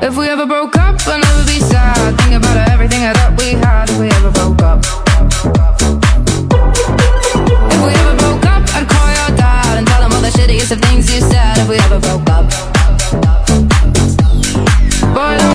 If we ever broke up, I'll never be sad. Think about everything that we had. If we ever broke up, if we ever broke up, I'd call your dad and tell him all the shittiest of things you said. If we ever broke up, boy.